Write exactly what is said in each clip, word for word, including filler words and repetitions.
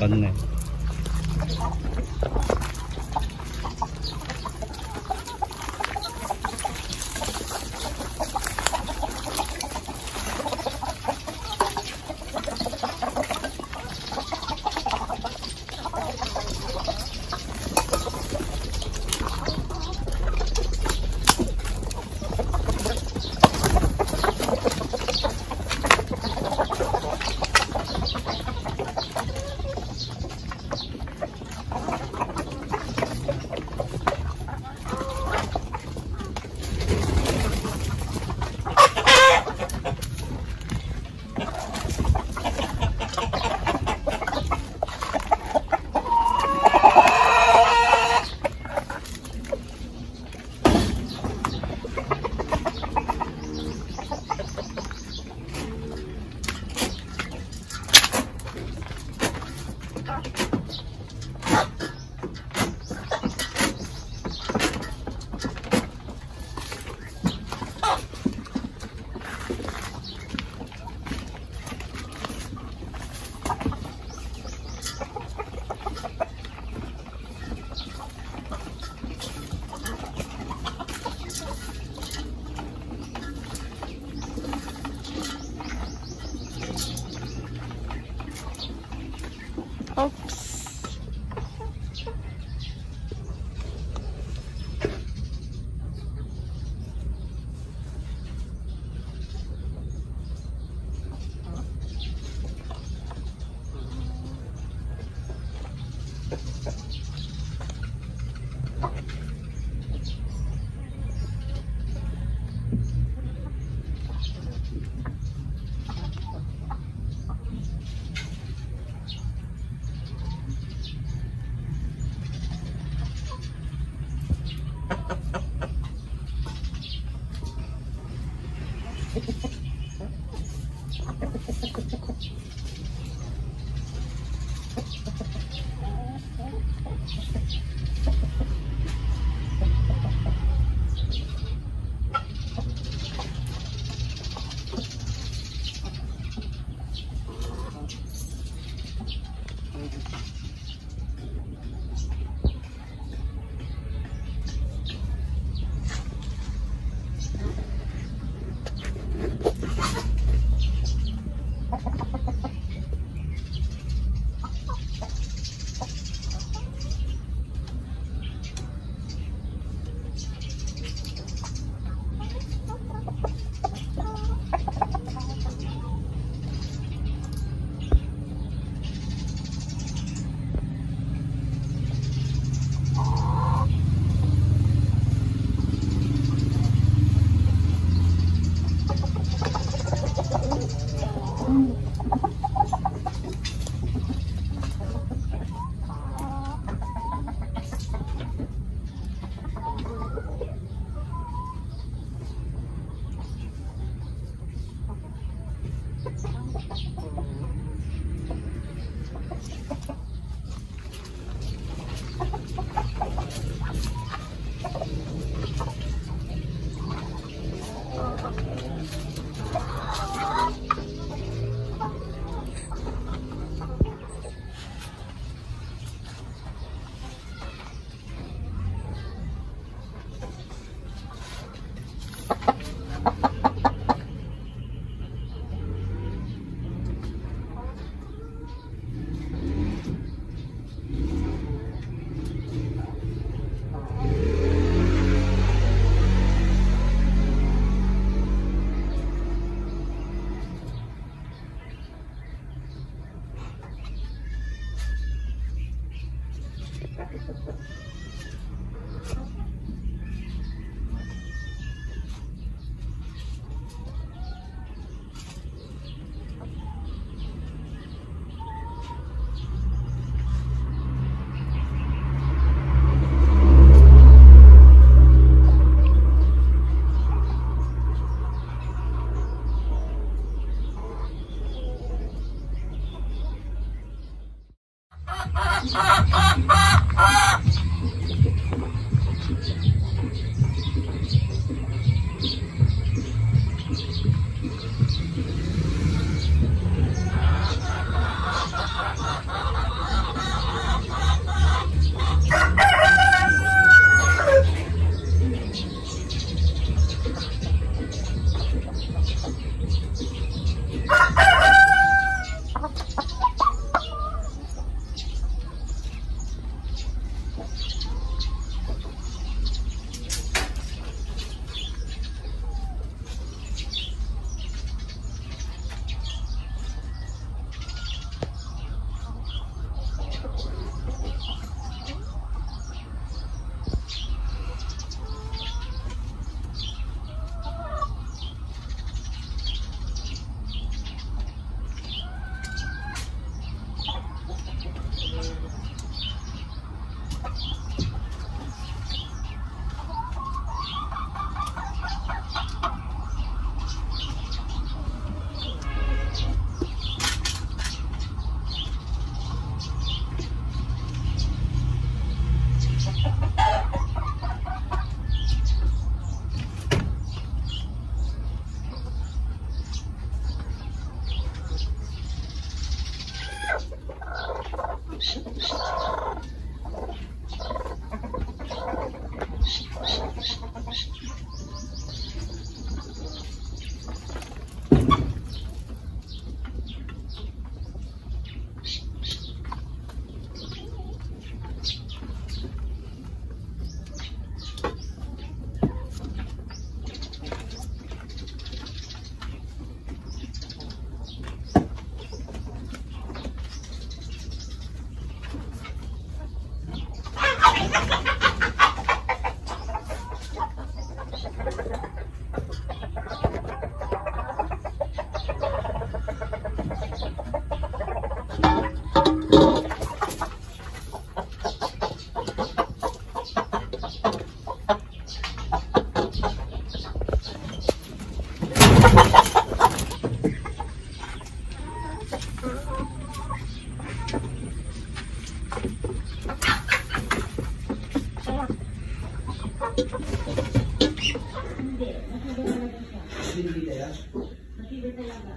맞네. Thank you. hindi kaya? Hindi talaga.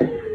You